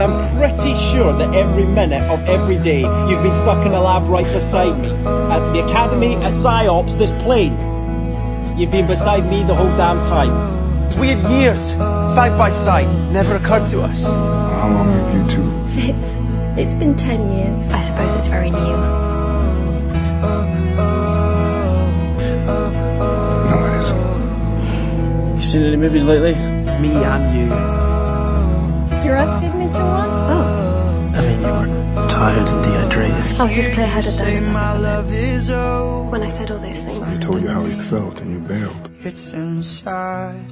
I'm pretty sure that every minute of every day you've been stuck in a lab right beside me. At the academy, at PsyOps, this plane. You've been beside me the whole damn time. We had years, side by side, never occurred to us. How long have you two? It's been 10 years. I suppose it's very new. No, it isn't. You seen any movies lately? Me and you. You're asking me to one? Oh. I mean, you were tired and dehydrated. I was just clear-headed then. When I said all those things. I told you how you felt and you bailed. It's inside.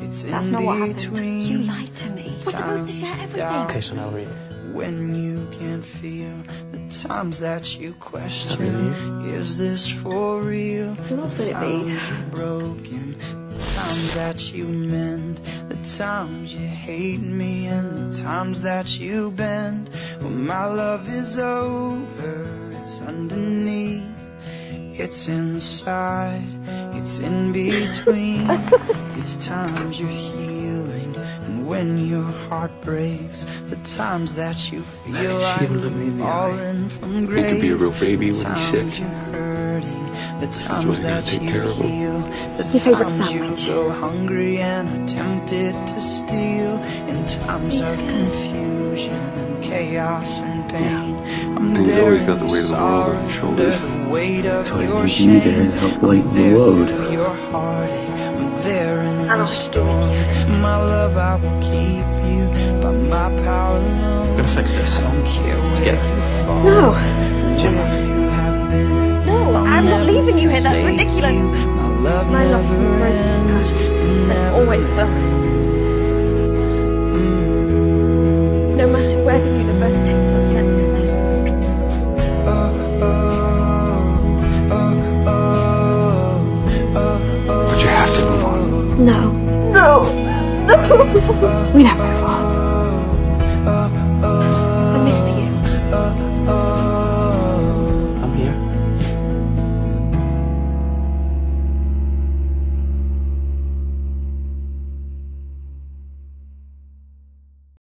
It's in That's not what happened. You lied to me. We're supposed to share everything. Okay, so now read it. When you can feel the times that you question, is this for real? What would it be? Broken, the times that you mend, the times you hate me, and the times that you bend. When my love is over, it's underneath, it's inside, it's in between. These times you're healing. When your heart breaks, the times that you feel like you're falling from grace. You could be a real baby when you're sick. The times that you feel, the times you go hungry and are tempted to steal, and times of confusion and chaos and pain. Things always got the weight of the world on your shoulders. That's you need to help lighten the load. There in the storm, my love, I will keep you by my power. I'm gonna fix this. I don't care together. No, Jimmy. No, I'm not leaving you here. That's ridiculous. My love will always do that. Always will. No matter where the universe takes us next. No. No! No! We never move on.